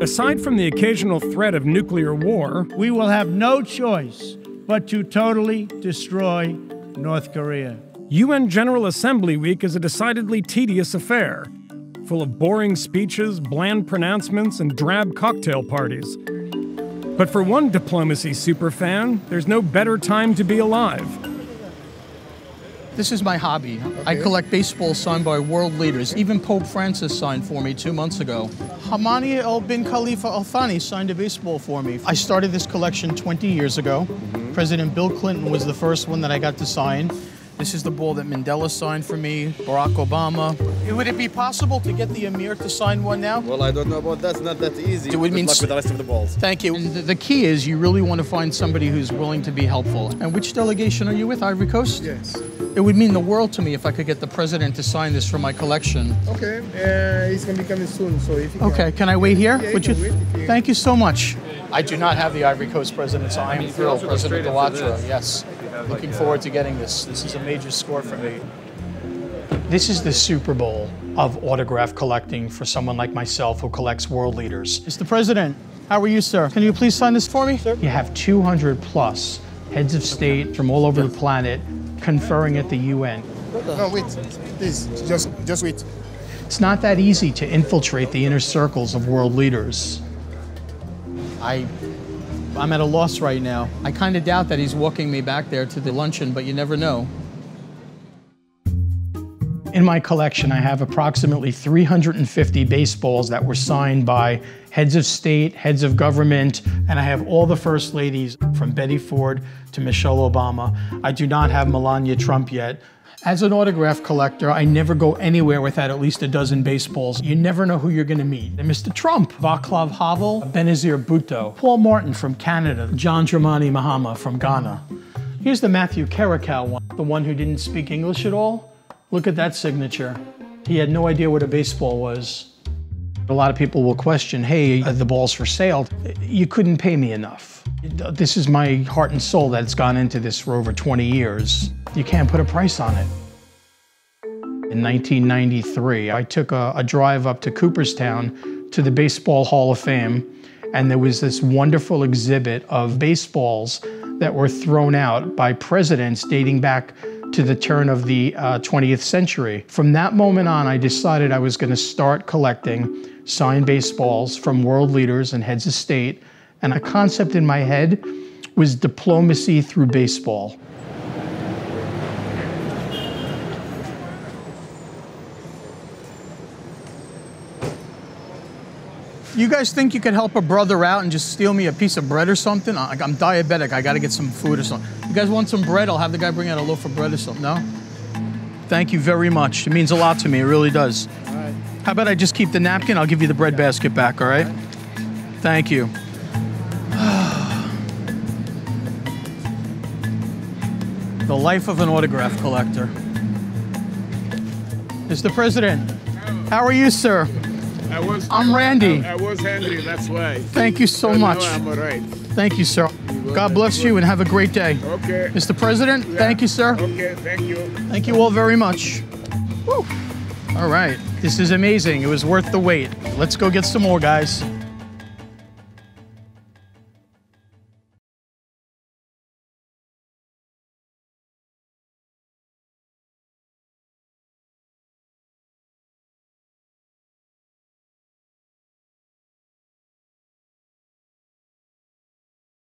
Aside from the occasional threat of nuclear war, we will have no choice but to totally destroy North Korea. UN General Assembly Week is a decidedly tedious affair, full of boring speeches, bland pronouncements, and drab cocktail parties. But for one diplomacy superfan, there's no better time to be alive. This is my hobby. Okay. I collect baseballs signed by world leaders. Even Pope Francis signed for me 2 months ago. Hamani bin Khalifa Al Thani signed a baseball for me. I started this collection 20 years ago. President Bill Clinton was the first one that I got to sign. This is the ball that Mandela signed for me, Barack Obama. Would it be possible to get the Emir to sign one now? Well, I don't know about that. It's not that easy. It would mean luck with the rest of the balls. Thank you. And the key is you really want to find somebody who's willing to be helpful. And which delegation are you with, Ivory Coast? Yes. It would mean the world to me if I could get the president to sign this for my collection. Okay. He's going to be coming soon, so if you can. Okay. Can I wait here? Yeah, would you? Wait if you... Thank you so much. I do not have the Ivory Coast president, so I am thrilled. President De Lattre, yes. Looking forward to getting this. This is a major score for me. This is the Super Bowl of autograph collecting for someone like myself who collects world leaders. Mr. President, how are you, sir? Can you please sign this for me? Sir? You have 200 plus heads of state from all over the planet conferring at the UN. No, wait, please, just wait. It's not that easy to infiltrate the inner circles of world leaders. I'm at a loss right now. I kind of doubt that he's walking me back there to the luncheon, but you never know. In my collection, I have approximately 350 baseballs that were signed by heads of state, heads of government, and I have all the first ladies from Betty Ford to Michelle Obama. I do not have Melania Trump yet. As an autograph collector, I never go anywhere without at least a dozen baseballs. You never know who you're going to meet. And Mr. Trump, Václav Havel, Benazir Bhutto, Paul Martin from Canada, John Dramani Mahama from Ghana. Here's the Matthew Caracal one, the one who didn't speak English at all. Look at that signature. He had no idea what a baseball was. A lot of people will question, hey, the ball's for sale. You couldn't pay me enough. This is my heart and soul that's gone into this for over 20 years. You can't put a price on it. In 1993, I took a drive up to Cooperstown to the Baseball Hall of Fame, and there was this wonderful exhibit of baseballs that were thrown out by presidents dating back to the turn of the 20th century. From that moment on, I decided I was going to start collecting signed baseballs from world leaders and heads of state, and a concept in my head was diplomacy through baseball. You guys think you could help a brother out and just steal me a piece of bread or something? I'm diabetic, I gotta get some food or something. You guys want some bread? I'll have the guy bring out a loaf of bread or something, no? Thank you very much. It means a lot to me, it really does. All right. How about I just keep the napkin? I'll give you the bread basket back, all right? All right. Thank you. The life of an autograph collector. Mr. President, how are you, sir? I'm Randy. I was Henry, that's why. Thank you so much. I'm all right. Thank you, sir. God bless you and have a great day. Okay. Mr. President, thank you, sir. Okay, thank you. Thank you all very much. Woo. All right, this is amazing. It was worth the wait. Let's go get some more, guys.